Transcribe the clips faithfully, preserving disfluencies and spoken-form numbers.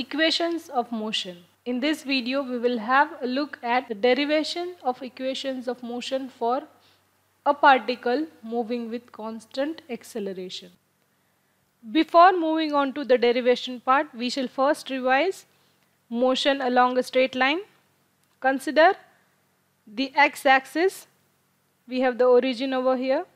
Equations of motion. In this video we will have a look at the derivation of equations of motion for a particle moving with constant acceleration. Before moving on to the derivation part, we shall first revise motion along a straight line. Consider the x-axis. We have the origin over here.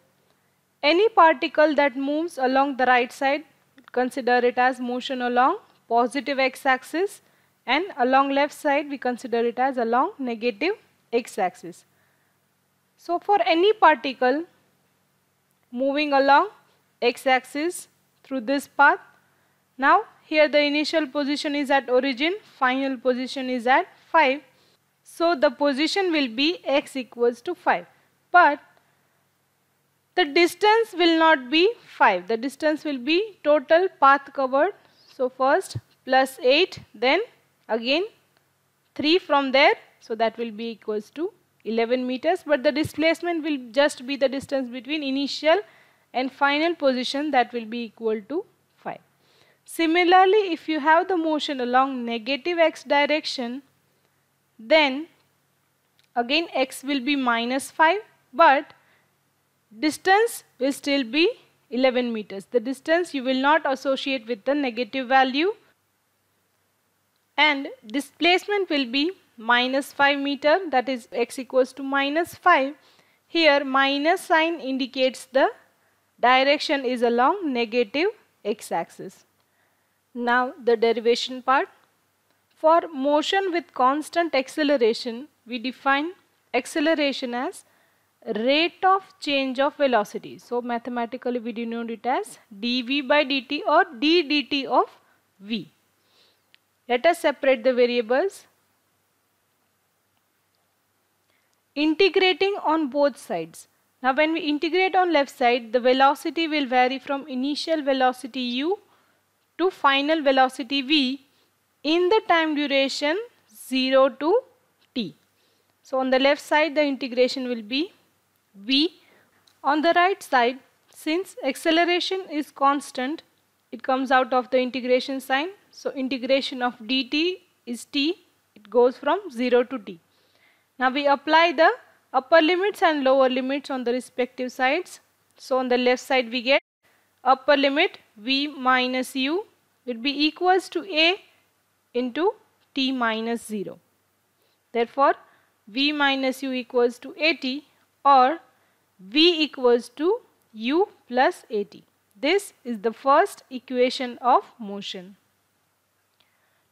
Any particle that moves along the right side, consider it as motion along positive x-axis, and along left side we consider it as along negative x-axis. So for any particle moving along x-axis through this path, now here the initial position is at origin, final position is at five. So the position will be x equals to five. But the distance will not be five. The distance will be total path covered. So first plus eight, then again three from there. So that will be equals to eleven meters. But the displacement will just be the distance between initial and final position, that will be equal to five. Similarly, if you have the motion along negative x direction, then again x will be minus five, but distance will still be eleven meters. The distance you will not associate with the negative value, and displacement will be minus five meter, that is x equals to minus five. Here minus sign indicates the direction is along negative x-axis. Now the derivation part. For motion with constant acceleration, we define acceleration as rate of change of velocity. So mathematically we denote it as dv by dt or d dt of v. Let us separate the variables. Integrating on both sides. Now when we integrate on left side, the velocity will vary from initial velocity u to final velocity v in the time duration zero to t. So on the left side the integration will be v. On the right side, since acceleration is constant, it comes out of the integration sign. So integration of dt is t. It goes from zero to t. Now we apply the upper limits and lower limits on the respective sides. So on the left side we get upper limit v minus u will be equals to a into t minus zero. Therefore v minus u equals to at, or v equals to u plus at. This is the first equation of motion.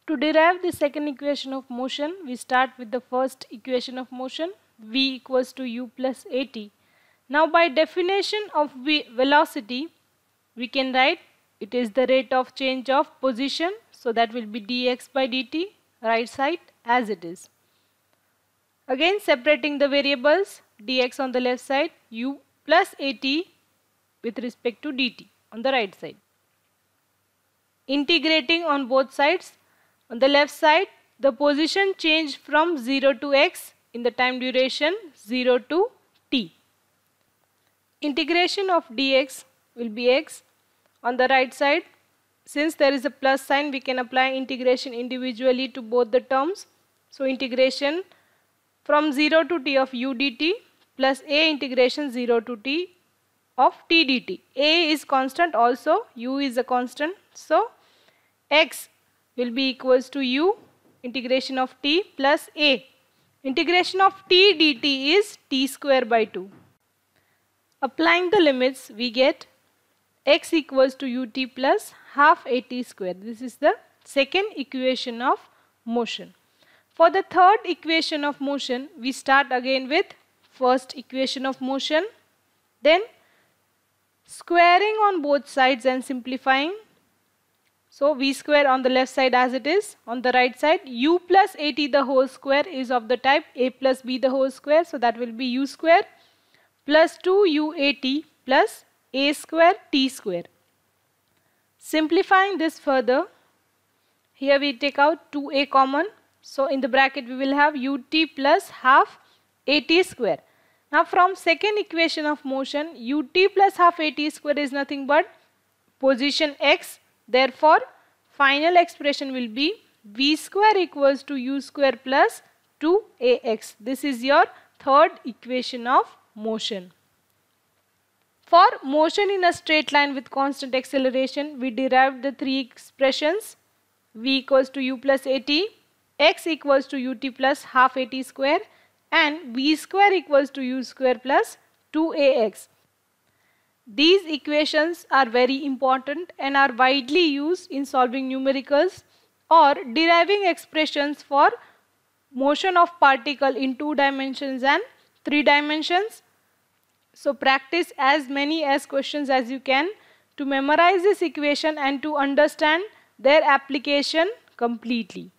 To derive the second equation of motion, we start with the first equation of motion, v equals to u plus at. Now by definition of v velocity, we can write it is the rate of change of position. So that will be dx by dt, right side as it is. Again separating the variables, dx on the left side, u plus at with respect to dt on the right side. Integrating on both sides. On the left side, the position changed from zero to x in the time duration zero to t. Integration of dx will be x. On the right side, since there is a plus sign, we can apply integration individually to both the terms. So integration from zero to t of u dt plus a integration zero to t of t dt. A is constant also, u is a constant. So x will be equals to u integration of t plus a. Integration of t dt is t square by two. Applying the limits, we get x equals to ut plus half at square. This is the second equation of motion. For the third equation of motion, we start again with first equation of motion, then squaring on both sides and simplifying. So v square on the left side as it is. On the right side, u plus at the whole square is of the type a plus b the whole square. So that will be u square plus two u a t plus a square t square. Simplifying this further, here we take out two a common. So in the bracket we will have ut plus half at square. Now from second equation of motion, ut plus half at square is nothing but position x. Therefore final expression will be v square equals to u square plus two a x. This is your third equation of motion. For motion in a straight line with constant acceleration, we derived the three expressions: v equals to u plus at, x equals to ut plus half at square, and v square equals to u square plus two a x. These equations are very important and are widely used in solving numericals or deriving expressions for motion of particle in two dimensions and three dimensions. So practice as many as questions as you can to memorize this equation and to understand their application completely.